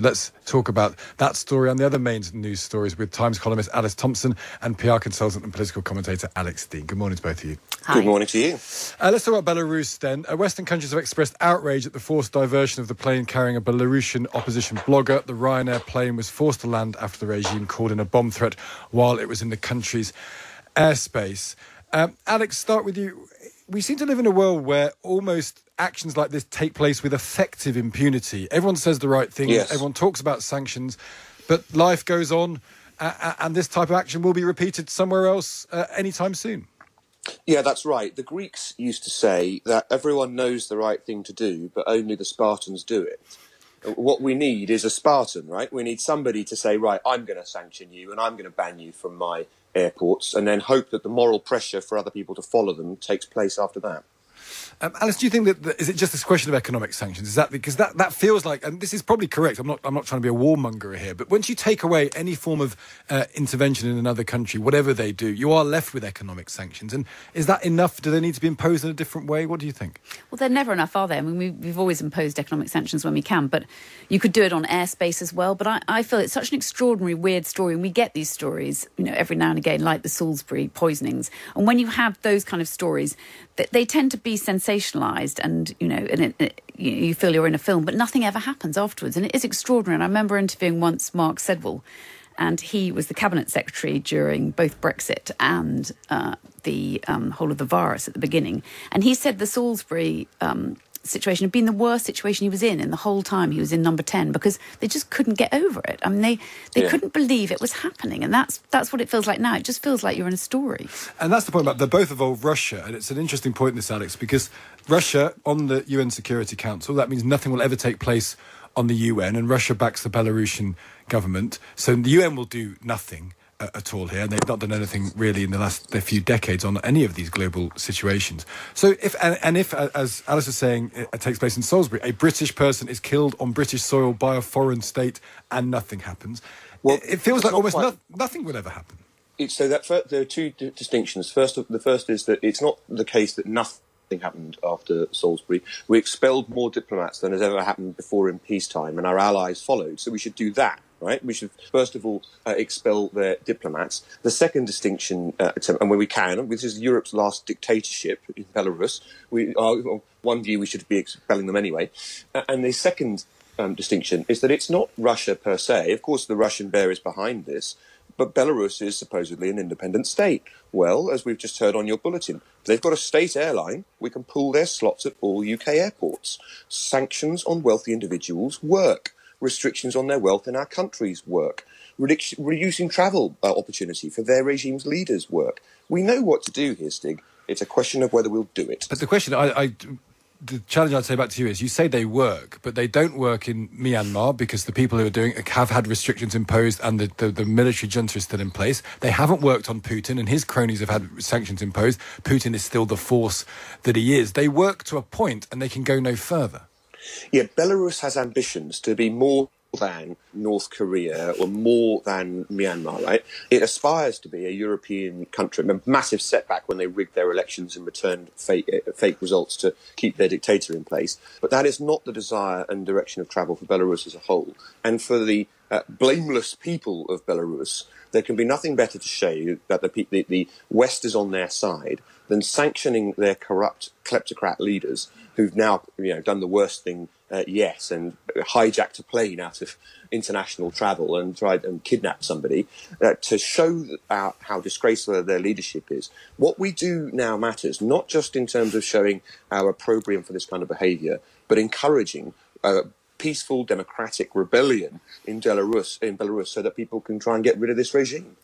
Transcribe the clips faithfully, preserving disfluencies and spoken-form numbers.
Let's talk about that story and the other main news stories with Times columnist Alice Thompson and P R consultant and political commentator Alex Deane. Good morning to both of you. Hi. Good morning to you. Uh, let's talk about Belarus then. Uh, Western countries have expressed outrage at the forced diversion of the plane carrying a Belarusian opposition blogger. The Ryanair plane was forced to land after the regime called in a bomb threat while it was in the country's airspace. Um, Alex, start with you. We seem to live in a world where almost actions like this take place with effective impunity. Everyone says the right things, yes. Everyone talks about sanctions, but life goes on, uh, and this type of action will be repeated somewhere else uh, anytime soon. Yeah, that's right. The Greeks used to say that everyone knows the right thing to do, but only the Spartans do it. What we need is a Spartan, right? We need somebody to say, right, I'm going to sanction you and I'm going to ban you from my airports, and then hope that the moral pressure for other people to follow them takes place after that. Um, Alice, do you think that, that is it just this question of economic sanctions? Is that because that, that feels like, and this is probably correct, I'm not, I'm not trying to be a warmonger here, but once you take away any form of uh, intervention in another country, whatever they do, you are left with economic sanctions. And is that enough? Do they need to be imposed in a different way? What do you think? Well, they're never enough, are they? I mean, we, we've always imposed economic sanctions when we can, but you could do it on airspace as well. But I, I feel it's such an extraordinary, weird story, and we get these stories, you know, every now and again, like the Salisbury poisonings. And when you have those kind of stories, they, they tend to be sensational. sensationalised, and you know, and it, it, you feel you're in a film, but nothing ever happens afterwards, and it is extraordinary. And I remember interviewing once Mark Sedwell, and he was the cabinet secretary during both Brexit and uh, the um, whole of the virus at the beginning, and he said the Salisbury um, situation had been the worst situation he was in in the whole time he was in number ten, because they just couldn't get over it. I mean, they, they yeah. couldn't believe it was happening, and that's that's what it feels like now. It just feels like you're in a story. And that's the point about, they both involve Russia, and it's an interesting point, this, Alex, because Russia, on the U N Security Council, that means nothing will ever take place on the U N, and Russia backs the Belarusian government, so the U N will do nothing uh, at all here, and they've not done anything really in the last the few decades on any of these global situations. So if, and, and if, as Alice was saying, it takes place in Salisbury, a British person is killed on British soil by a foreign state and nothing happens, well, it feels like almost no, nothing will ever happen. It's, so that first, there are two d distinctions. First, the first is that it's not the case that nothing happened after Salisbury. We expelled more diplomats than has ever happened before in peacetime, and our allies followed. So we should do that, right? We should, first of all, uh, expel their diplomats. The second distinction, uh, and when we can, which is Europe's last dictatorship in Belarus, we are, on one view, we should be expelling them anyway. Uh, and the second um, distinction is that it's not Russia per se. Of course, the Russian bear is behind this, but Belarus is supposedly an independent state. Well, as we've just heard on your bulletin, they've got a state airline. We can pull their slots at all U K airports. Sanctions on wealthy individuals work. Restrictions on their wealth in our countries work. Reduc reducing travel uh, opportunity for their regime's leaders work. We know what to do here, Stig. It's a question of whether we'll do it. But the question I... I... The challenge I'd say back to you is, you say they work, but they don't work in Myanmar, because the people who are doing it have had restrictions imposed, and the, the, the military junta is still in place. They haven't worked on Putin, and his cronies have had sanctions imposed. Putin is still the force that he is. They work to a point, and they can go no further. Yeah, Belarus has ambitions to be more than North Korea or more than Myanmar, right? It aspires to be a European country. A massive setback when they rigged their elections and returned fake, fake results to keep their dictator in place. But that is not the desire and direction of travel for Belarus as a whole. And for the uh, blameless people of Belarus, there can be nothing better to show you that the, the, the West is on their side than sanctioning their corrupt kleptocrat leaders who've now, you know, done the worst thing Uh, yes, and hijacked a plane out of international travel and tried and kidnapped somebody uh, to show our, how disgraceful their leadership is. What we do now matters, not just in terms of showing our opprobrium for this kind of behaviour, but encouraging uh, peaceful democratic rebellion in Belarus, in Belarus, so that people can try and get rid of this regime.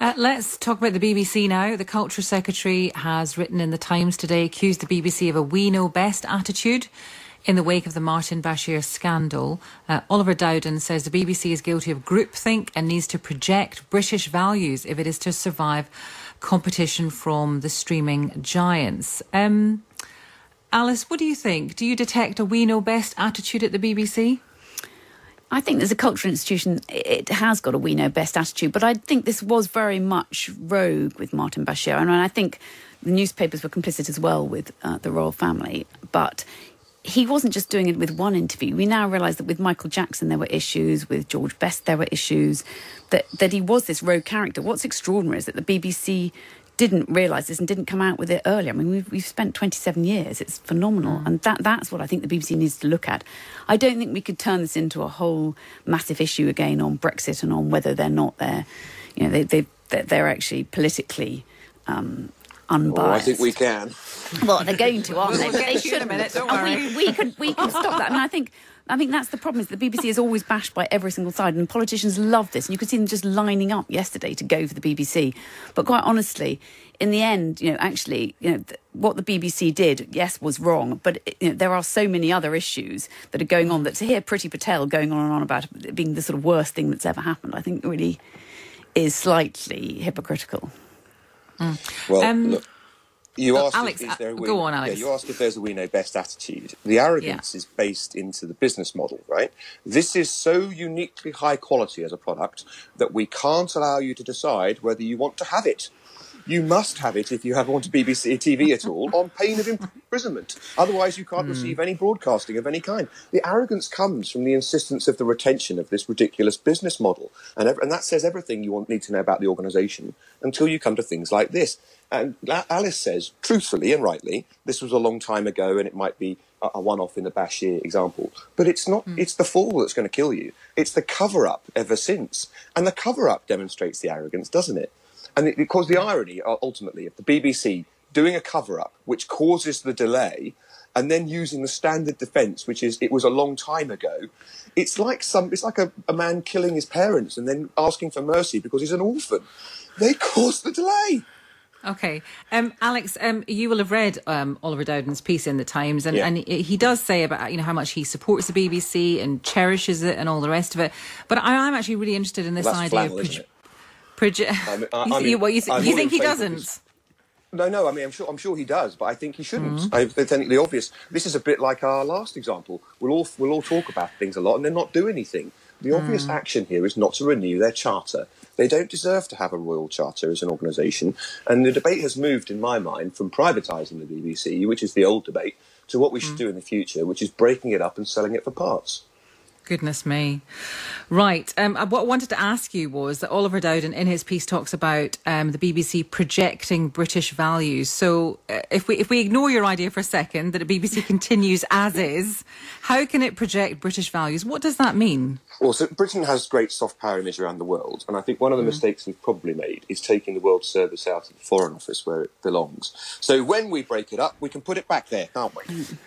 Uh, let's talk about the B B C now. The Culture Secretary has written in the Times today, accused the B B C of a "we know best" attitude in the wake of the Martin Bashir scandal. uh, Oliver Dowden says the B B C is guilty of groupthink and needs to project British values if it is to survive competition from the streaming giants. Um, Alice, what do you think? Do you detect a "we know best" attitude at the B B C? I think there's a cultural institution, it has got a "we know best" attitude, but I think this was very much rogue with Martin Bashir. And I think the newspapers were complicit as well with uh, the royal family, but he wasn't just doing it with one interview. We now realise that with Michael Jackson there were issues, with George Best there were issues, that, that he was this rogue character. What's extraordinary is that the B B C didn't realise this and didn't come out with it earlier. I mean, we've, we've spent twenty-seven years. It's phenomenal. Mm. And that that's what I think the B B C needs to look at. I don't think we could turn this into a whole massive issue again on Brexit and on whether they're not there. You know, they, they, they're, they're actually politically... Um, unbiased. Well, I think we can. Well, they're going to, aren't they? But they should have. We, we can we can stop that. I mean, I think I think that's the problem. Is the B B C is always bashed by every single side, and politicians love this. And you could see them just lining up yesterday to go for the B B C. But quite honestly, in the end, you know, actually, you know, th what the B B C did, yes, was wrong. But you know, there are so many other issues that are going on. That to hear Priti Patel going on and on about it being the sort of worst thing that's ever happened, I think really is slightly hypocritical. Mm. Well, um, look, you well, asked Alex, if there a we, go on, Alex. Yeah, you asked if there's a we know best attitude. The arrogance yeah. is based into the business model, right? This is so uniquely high quality as a product that we can't allow you to decide whether you want to have it. You must have it if you have on to B B C T V at all, on pain of imprisonment. Otherwise, you can't mm. receive any broadcasting of any kind. The arrogance comes from the insistence of the retention of this ridiculous business model. And, and that says everything you want, need to know about the organisation until you come to things like this. And Alice says, truthfully and rightly, this was a long time ago and it might be a, a one-off in the Bashir example. But it's not, mm. it's the fall that's going to kill you. It's the cover-up ever since. And the cover-up demonstrates the arrogance, doesn't it? And because the irony, ultimately, of the B B C doing a cover-up, which causes the delay, and then using the standard defence, which is, it was a long time ago, it's like, some, it's like a, a man killing his parents and then asking for mercy because he's an orphan. They caused the delay. OK. Um, Alex, um, you will have read um, Oliver Dowden's piece in the Times, and, yeah. and he does say about, you know, how much he supports the B B C and cherishes it and all the rest of it. But I am actually really interested in this well, idea flannel, of... Proje I'm, I'm you, in, well, you, th you think he doesn't? No, no. I mean, I'm sure. I'm sure he does, but I think he shouldn't. Mm. I think the obvious. This is a bit like our last example. We'll all we'll all talk about things a lot, and then not do anything. The obvious mm. action here is not to renew their charter. They don't deserve to have a royal charter as an organisation. And the debate has moved, in my mind, from privatising the B B C, which is the old debate, to what we should mm. do in the future, which is breaking it up and selling it for parts. Goodness me. Right. Um, what I wanted to ask you was that Oliver Dowden in his piece talks about um, the B B C projecting British values. So uh, if we if we ignore your idea for a second, that the B B C continues as is, how can it project British values? What does that mean? Well, so Britain has great soft power image around the world. And I think one of the mm. mistakes we've probably made is taking the World Service out of the Foreign Office where it belongs. So when we break it up, we can put it back there, can't we? Mm.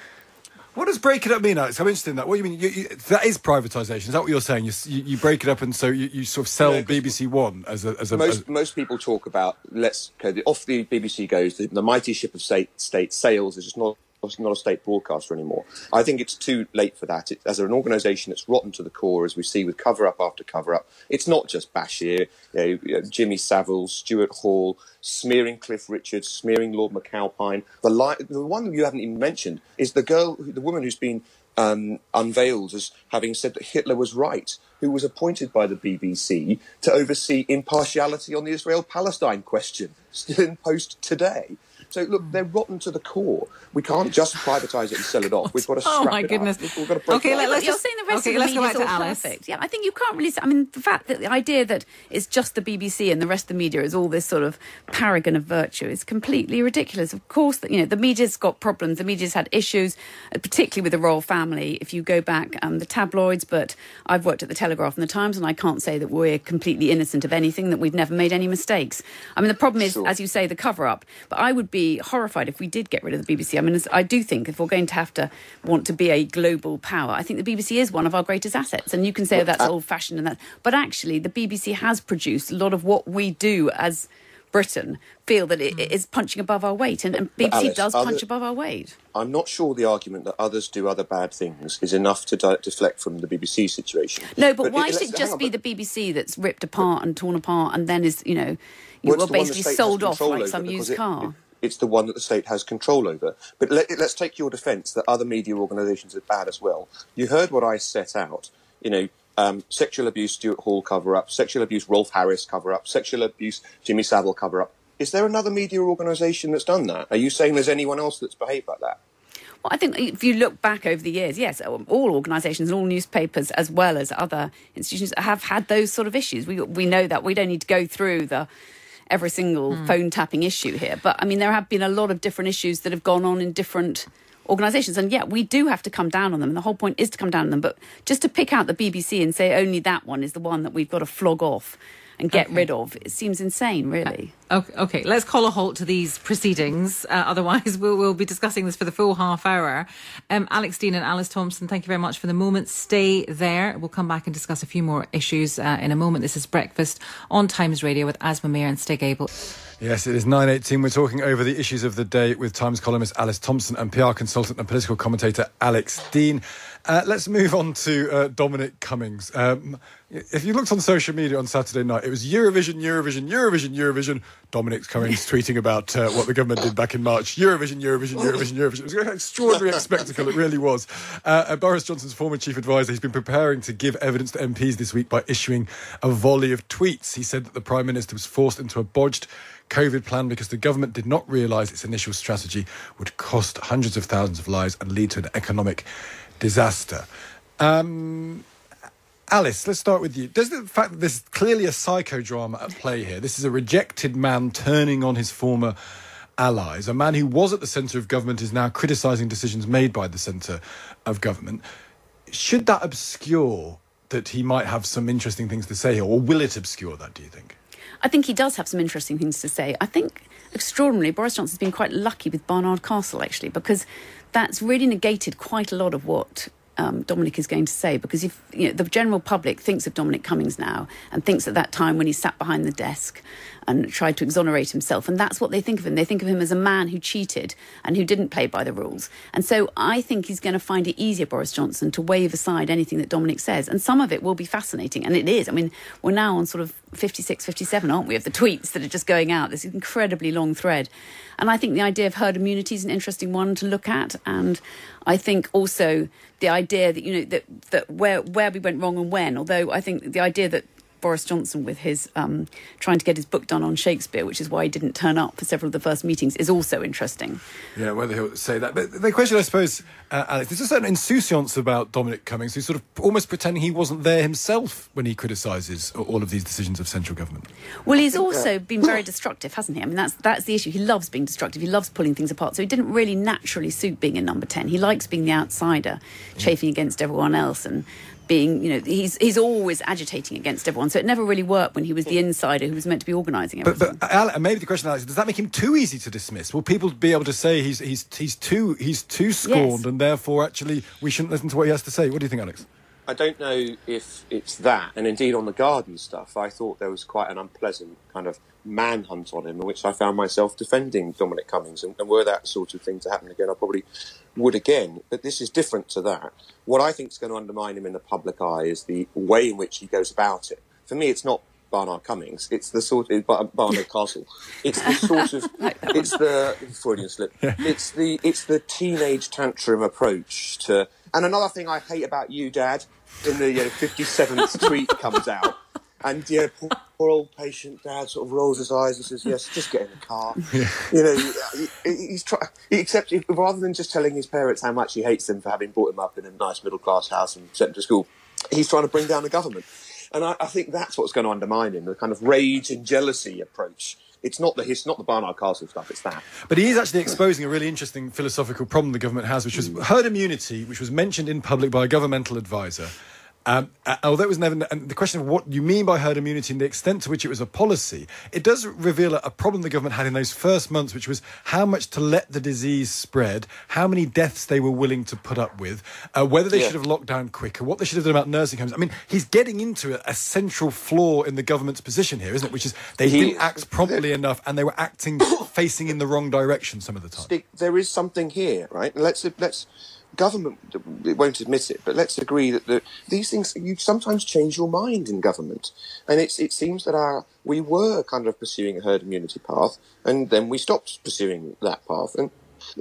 What does break it up mean, Alex? I'm interested in that. What do you mean? You, you, that is privatisation. Is that what you're saying? You, you, you break it up and so you, you sort of sell yeah, B B C One as a... As a most, as... most people talk about, let's... Okay, the, off the B B C goes, the, the mighty ship of state, state sails is just not, not a state broadcaster anymore. I think it's too late for that. It, as an organisation, it's rotten to the core, as we see with cover-up after cover-up. It's not just Bashir, you know, Jimmy Savile, Stuart Hall... smearing Cliff Richards, smearing Lord McAlpine. The, li the one you haven't even mentioned is the girl, the woman who's been um, unveiled as having said that Hitler was right, who was appointed by the B B C to oversee impartiality on the Israel-Palestine question, still in post today. So, look, they're rotten to the core. We can't just privatise it and sell it off. We've got to scrap it up. Oh, my goodness. We've got to break it up. OK, let's just... You're saying the rest of the media is all perfect. Yeah, I think you can't really... I mean, the fact that the idea that it's just the B B C and the rest of the media is all this sort of paragon of virtue is completely ridiculous. Of course, you know, the media's got problems. The media's had issues, particularly with the royal family. If you go back, um, the tabloids, but I've worked at the Telegraph and the Times, and I can't say that we're completely innocent of anything, that we've never made any mistakes. I mean, the problem is, sure. as you say, the cover-up. But I would be... horrified if we did get rid of the B B C. I mean, I do think if we're going to have to want to be a global power, I think the B B C is one of our greatest assets. And you can say well, oh, that's old-fashioned and that, but actually the B B C has produced a lot of what we do as Britain feel that it is punching above our weight, and, and B B C Alice, does punch other, above our weight. I'm not sure the argument that others do other bad things is enough to di deflect from the B B C situation. No, but, but why it, should it just on, be the B B C that's ripped apart but, and torn apart, and then is, you know, you well, were basically sold off like some used car? It, it, It's the one that the state has control over. But let, let's take your defence that other media organisations are bad as well. You heard what I set out. You know, um, sexual abuse, Stuart Hall cover-up, sexual abuse, Rolf Harris cover-up, sexual abuse, Jimmy Savile cover-up. Is there another media organisation that's done that? Are you saying there's anyone else that's behaved like that? Well, I think if you look back over the years, yes, all organisations and all newspapers, as well as other institutions, have had those sort of issues. We we know that. We don't need to go through the every single mm. phone tapping issue here. But, I mean, there have been a lot of different issues that have gone on in different organisations. And, yeah, we do have to come down on them. And the whole point is to come down on them. But just to pick out the B B C and say only that one is the one that we've got to flog off and get okay. rid of. It seems insane, really. Okay, okay. Let's call a halt to these proceedings. Uh, otherwise, we'll, we'll be discussing this for the full half hour. Um, Alex Deane and Alice Thompson, thank you very much for the moment. Stay there. We'll come back and discuss a few more issues uh, in a moment. This is Breakfast on Times Radio with Asma Meir and Stig Abel. Yes, it is nine eighteen. We're talking over the issues of the day with Times columnist Alice Thompson and P R consultant and political commentator Alex Deane. Uh, let's move on to uh, Dominic Cummings. Um, if you looked on social media on Saturday night, it was Eurovision, Eurovision, Eurovision, Eurovision. Dominic Cummings tweeting about uh, what the government did back in March. Eurovision, Eurovision, Eurovision, Eurovision. It was an extraordinary spectacle, it really was. Uh, uh, Boris Johnson's former chief advisor, he's been preparing to give evidence to M Ps this week by issuing a volley of tweets. He said that the Prime Minister was forced into a bodged COVID plan because the government did not realise its initial strategy would cost hundreds of thousands of lives and lead to an economic disaster. Um, Alice, let's start with you. Does the fact that there's clearly a psychodrama at play here, this is a rejected man turning on his former allies, a man who was at the centre of government is now criticising decisions made by the centre of government, should that obscure that he might have some interesting things to say here, or will it obscure that, do you think? I think he does have some interesting things to say. I think, extraordinarily, Boris Johnson's been quite lucky with Barnard Castle, actually, because that's really negated quite a lot of what um, Dominic is going to say. Because if you know, the general public thinks of Dominic Cummings now and thinks at that time when he sat behind the desk and tried to exonerate himself, and that's what they think of him. They think of him as a man who cheated and who didn't play by the rules. And so I think he's going to find it easier, Boris Johnson, to wave aside anything that Dominic says. And some of it will be fascinating, and it is. I mean, we're now on sort of fifty-six, fifty-seven, aren't we, of the tweets that are just going out. This incredibly long thread. And I think the idea of herd immunity is an interesting one to look at. And I think also the idea that, you know, that, that where, where we went wrong and when, although I think the idea that Boris Johnson with his um, trying to get his book done on Shakespeare, which is why he didn't turn up for several of the first meetings, is also interesting. Yeah, whether he'll say that. But the question, I suppose, uh, Alex, there's a certain insouciance about Dominic Cummings, who's sort of almost pretending he wasn't there himself when he criticises all of these decisions of central government. Well, he's also been very destructive, hasn't he? I mean, that's, that's the issue. He loves being destructive. He loves pulling things apart. So he didn't really naturally suit being a number ten. He likes being the outsider, chafing yeah. against everyone else and being, you know, he's he's always agitating against everyone. So it never really worked when he was the insider who was meant to be organising everything. But, but Alex, maybe the question, Alex, does that make him too easy to dismiss? Will people be able to say he's he's he's too he's too scorned yes. and therefore actually we shouldn't listen to what he has to say? What do you think, Alex? I don't know if it's that. And indeed on the garden stuff, I thought there was quite an unpleasant kind of manhunt on him, in which I found myself defending Dominic Cummings. And, and were that sort of thing to happen again, I probably would again. But this is different to that. What I think is going to undermine him in the public eye is the way in which he goes about it. For me, it's not Barnard Cummings. It's the sort of Barnard Castle. It's the sort of it's the Freudian slip. It's the it's the teenage tantrum approach to. And another thing I hate about you, Dad, in the you know, fifty-seventh tweet comes out. And yeah, poor, poor old patient Dad sort of rolls his eyes and says, "Yes, just get in the car." Yeah. You know, he, he's trying. He, except he, rather than just telling his parents how much he hates them for having brought him up in a nice middle class house and sent him to school, he's trying to bring down the government. And I, I think that's what's going to undermine him—the kind of rage and jealousy approach. It's not the it's not the Barnard Castle stuff, it's that. But he is actually exposing a really interesting philosophical problem the government has, which was herd immunity, which was mentioned in public by a governmental advisor. Um, although it was never, and the question of what you mean by herd immunity and the extent to which it was a policy, it does reveal a problem the government had in those first months, which was how much to let the disease spread, how many deaths they were willing to put up with, uh, whether they yeah. should have locked down quicker, what they should have done about nursing homes. I mean, he's getting into a, a central flaw in the government's position here, isn't it? Which is they he, didn't act promptly enough, and they were acting facing in the wrong direction some of the time. There is something here, right? Let's let's. Government it won't admit it, but let's agree that the, these things, you sometimes change your mind in government. And it's, it seems that our, we were kind of pursuing a herd immunity path, and then we stopped pursuing that path. And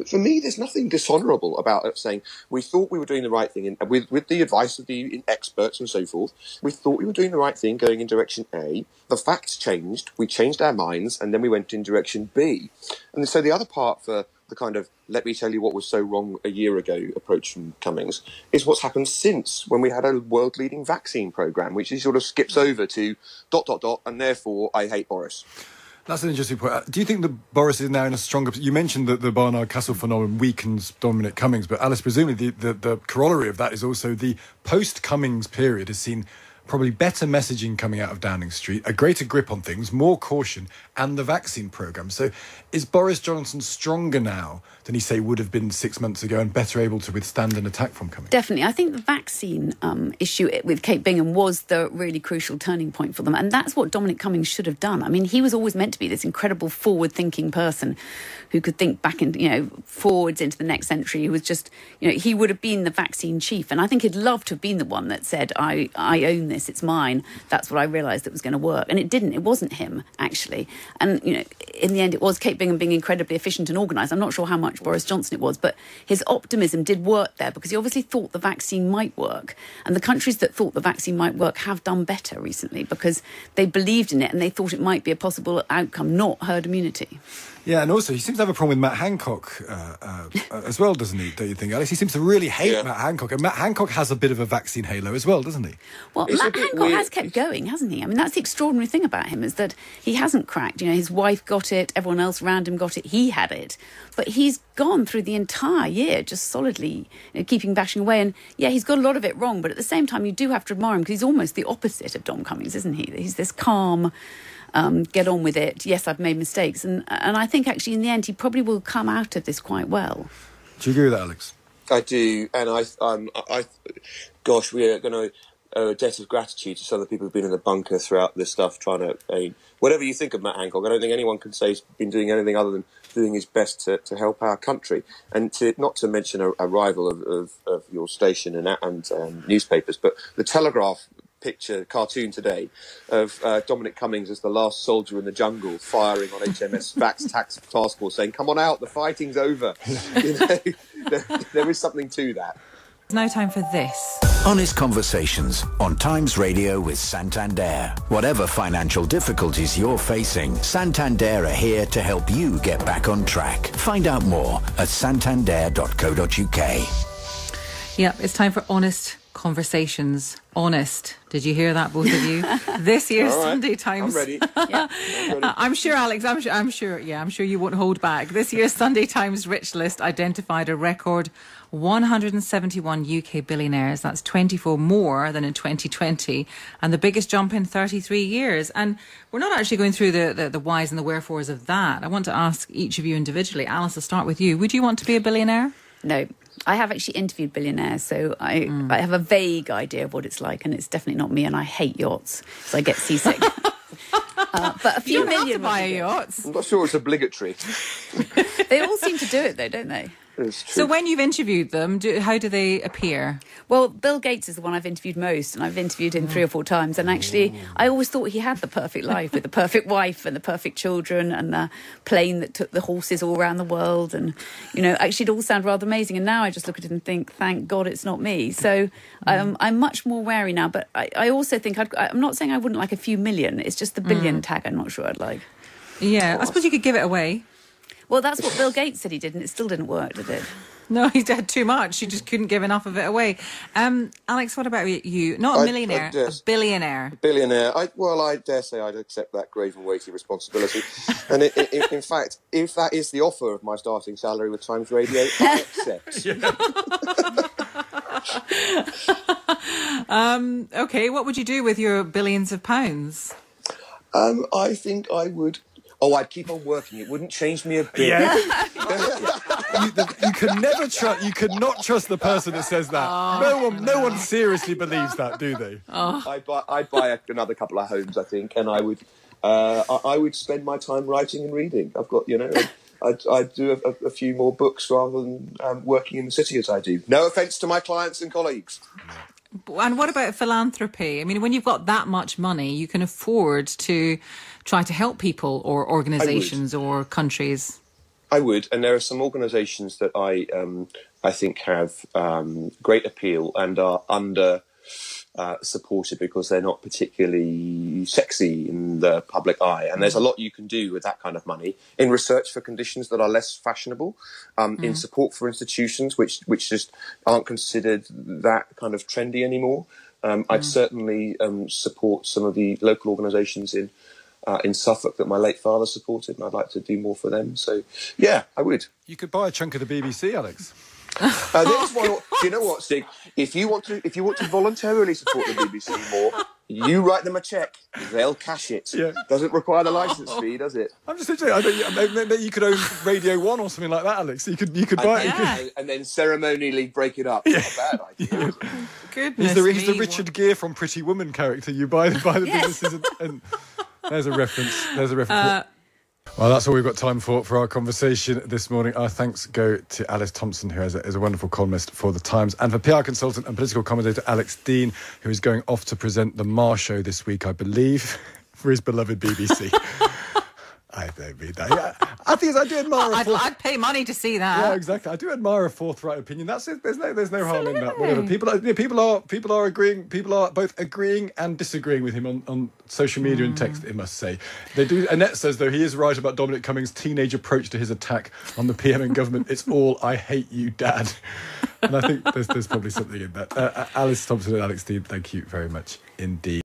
for me, there's nothing dishonourable about saying we thought we were doing the right thing, and with, with the advice of the experts and so forth, we thought we were doing the right thing going in direction A. The facts changed, we changed our minds, and then we went in direction B. And so the other part for the kind of let me tell you what was so wrong a year ago approach from Cummings is what's happened since, when we had a world-leading vaccine programme, which he sort of skips over to dot, dot, dot, and therefore I hate Boris. That's an interesting point. Do you think that Boris is now in a stronger... You mentioned that the Barnard Castle phenomenon weakens Dominic Cummings, but Alice, presumably the, the, the corollary of that is also the post-Cummings period has seen probably better messaging coming out of Downing Street, a greater grip on things, more caution, and the vaccine programme. So is Boris Johnson stronger now than he, say, would have been six months ago and better able to withstand an attack from Cummings? Definitely. I think the vaccine um, issue with Kate Bingham was the really crucial turning point for them. And that's what Dominic Cummings should have done. I mean, he was always meant to be this incredible forward-thinking person who could think back and, you know, forwards into the next century. He was just, you know, he would have been the vaccine chief. And I think he'd love to have been the one that said, I, I own this, it's mine. That's what I realised that was going to work. And it didn't. It wasn't him, actually. And, you know, in the end, it was Kate Bingham being incredibly efficient and organised. I'm not sure how much Boris Johnson it was, but his optimism did work there, because he obviously thought the vaccine might work, and the countries that thought the vaccine might work have done better recently because they believed in it and they thought it might be a possible outcome, not herd immunity. Yeah, and also he seems to have a problem with Matt Hancock uh, uh, as well, doesn't he, don't you think, Alex? He seems to really hate yeah. Matt Hancock, and Matt Hancock has a bit of a vaccine halo as well, doesn't he? Well, it's Matt Hancock weird. has kept going, hasn't he? I mean, that's the extraordinary thing about him, is that he hasn't cracked. You know, his wife got it, everyone else around him got it, he had it. But he's gone through the entire year just solidly, you know, keeping bashing away. And, yeah, he's got a lot of it wrong, but at the same time, you do have to admire him, because he's almost the opposite of Dom Cummings, isn't he? He's this calm... Um, get on with it. Yes, I've made mistakes. And and I think, actually, in the end, he probably will come out of this quite well. Do you agree with that, Alex? I do. And I, um, I, gosh, we are going to owe a debt of gratitude to some of the people who've been in the bunker throughout this stuff, trying to... Uh, whatever you think of Matt Hancock, I don't think anyone can say he's been doing anything other than doing his best to, to help our country. And to, not to mention a, a rival of, of, of your station and, and um, newspapers, but The Telegraph... picture, cartoon today of uh, Dominic Cummings as the last soldier in the jungle firing on H M S Vax tax, Task Force, saying, come on out, the fighting's over. You know, there, there is something to that. No time for this. Honest Conversations on Times Radio with Santander. Whatever financial difficulties you're facing, Santander are here to help you get back on track. Find out more at santander dot co dot U K. Yep, it's time for Honest Conversations. Honest. Did you hear that, both of you? This year's right. Sunday Times. I'm ready. Yeah. I'm ready. I'm sure, Alex, I'm sure, I'm sure, yeah, I'm sure you won't hold back. This year's Sunday Times Rich List identified a record one hundred seventy-one U K billionaires. That's twenty-four more than in twenty twenty, and the biggest jump in thirty-three years. And we're not actually going through the, the, the whys and the wherefores of that. I want to ask each of you individually. Alice, I'll start with you. Would you want to be a billionaire? No. I have actually interviewed billionaires, so I, mm. I have a vague idea of what it's like, and it's definitely not me, and I hate yachts, so I get seasick. Uh, but a few you don't million have to buy a yacht. I'm not sure it's obligatory. They all seem to do it, though, don't they? So when you've interviewed them, do, how do they appear? Well, Bill Gates is the one I've interviewed most, and I've interviewed him three or four times. And actually, I always thought he had the perfect life with the perfect wife and the perfect children and the plane that took the horses all around the world. And, you know, actually, it all sounded rather amazing. And now I just look at it and think, thank God it's not me. So um, I'm much more wary now. But I, I also think I'd, I'm not saying I wouldn't like a few million. It's just the billion mm. tag I'm not sure I'd like. Yeah, I suppose you could give it away. Well, that's what Bill Gates said he did, and it still didn't work, did it? No, he had too much. He just couldn't give enough of it away. Um, Alex, what about you? Not a millionaire, I, I guess, a billionaire. Billionaire. I, well, I dare say I'd accept that grave and weighty responsibility. And it, it, it, in fact, if that is the offer of my starting salary with Times Radio, I accept. um, OK, what would you do with your billions of pounds? Um, I think I would... Oh, I'd keep on working. It wouldn't change me a bit. Yeah. you, the, you can never trust. You could not trust the person that says that. Oh, no one, no one seriously believes that, do they? Oh. I'd buy, I'd buy a, another couple of homes, I think, and I would, uh, I, I would spend my time writing and reading. I've got, you know, I'd, I'd do a, a few more books rather than um, working in the city as I do. No offence to my clients and colleagues. And what about philanthropy? I mean, when you've got that much money, you can afford to try to help people or organisations or countries. I would. And there are some organisations that I, um, I think have um, great appeal and are under uh, supported because they're not particularly sexy in the public eye. And there's a lot you can do with that kind of money in research for conditions that are less fashionable, um, mm. in support for institutions which, which just aren't considered that kind of trendy anymore. Um, mm. I'd certainly um, support some of the local organisations in Uh, in Suffolk that my late father supported, and I'd like to do more for them. So, yeah, I would. You could buy a chunk of the B B C, Alex. Uh, there's one, do you know what, Stig? If you want to, if you want to voluntarily support the B B C more, you write them a cheque, they'll cash it. Yeah. Doesn't require the licence fee, does it? I'm just thinking, I bet you, you could own Radio One or something like that, Alex. You could, you could buy and, it. Yeah. You could... And then ceremonially break it up. Yeah. Not a bad idea. Yeah. Goodness, he's the, he's the Richard what? Gere from Pretty Woman character. You buy, buy the yes. businesses and... and There's a reference. There's a reference. Uh, well, that's all we've got time for for our conversation this morning. Our thanks go to Alice Thompson, who is a, is a wonderful columnist for The Times, and for P R consultant and political commentator Alex Deane, who is going off to present the Mar Show this week, I believe, for his beloved B B C. I don't mean that. Yeah. I think I do admire. I'd, forth... I'd pay money to see that. Yeah, exactly. I do admire a forthright opinion. That's it. There's no, there's no harm in that. Whatever. People, are, you know, people are, people are agreeing. People are both agreeing and disagreeing with him on, on social media mm. and text. It must say they do. Annette says though he is right about Dominic Cummings' teenage approach to his attack on the P M and government. It's all I hate you, Dad. And I think there's, there's probably something in that. Uh, Alice Thompson and Alex Deane, thank you very much indeed.